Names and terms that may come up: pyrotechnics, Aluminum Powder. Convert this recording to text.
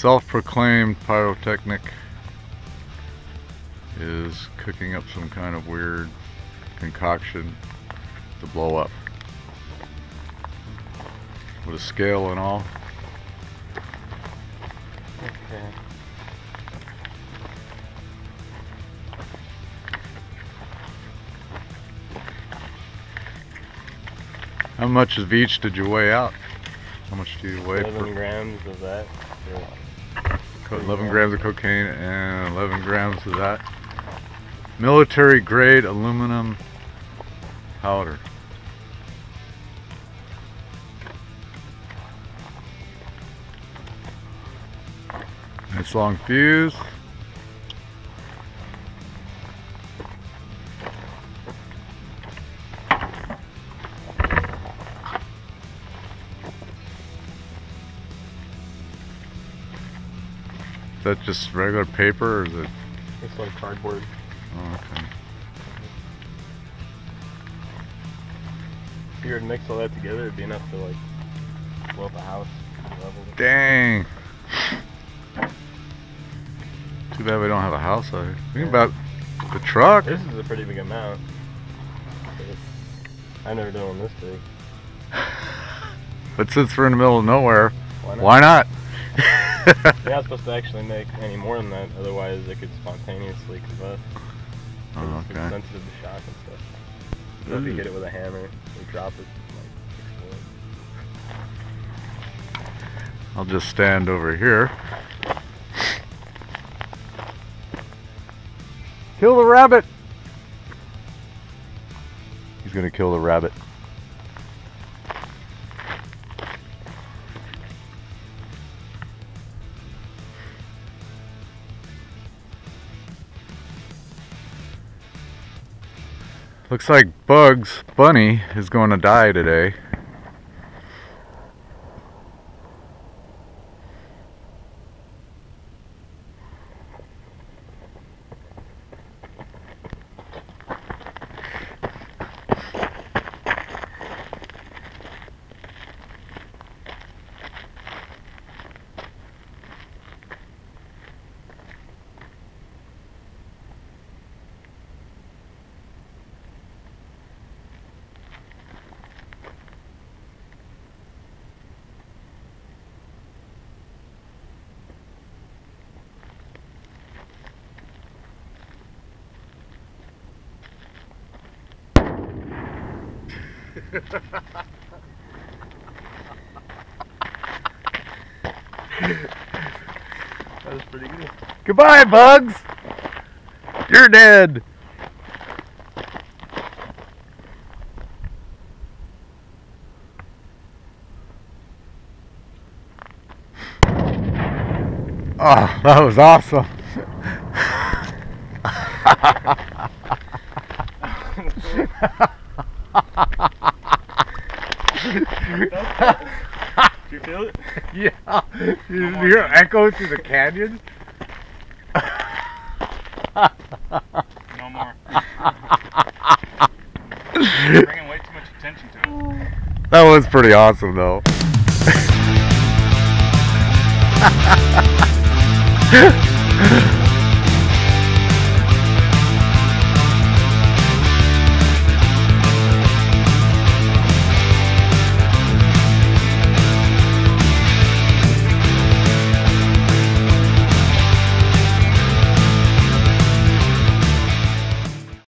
self-proclaimed pyrotechnic is cooking up some kind of weird concoction to blow up with a scale and all. Okay. How much of each did you weigh out? How much do you weigh? 11 grams of that. 11 grams of cocaine and 11 grams of that. Military grade aluminum powder. Nice long fuse. Is that just regular paper or is it? It's like cardboard. Oh, okay. If you were to mix all that together, it'd be enough to like blow up a house level. Dang! Too bad we don't have a house out here. Think about the truck. This is a pretty big amount. I've never done one this big. But since we're in the middle of nowhere, why not? You're not supposed to actually make any more than that, otherwise it could spontaneously combust. Oh, okay. It's sensitive to shock and stuff. So if you hit it with a hammer, you drop it, it might explode. I'll just stand over here. Kill the rabbit! He's gonna kill the rabbit. Looks like Bugs Bunny is going to die today. That was pretty good. Goodbye, Bugs! You're dead! Oh, that was awesome! Do you feel it? Yeah. You hear echo through the canyon? No more. You're bringing way too much attention to it. That was pretty awesome, though.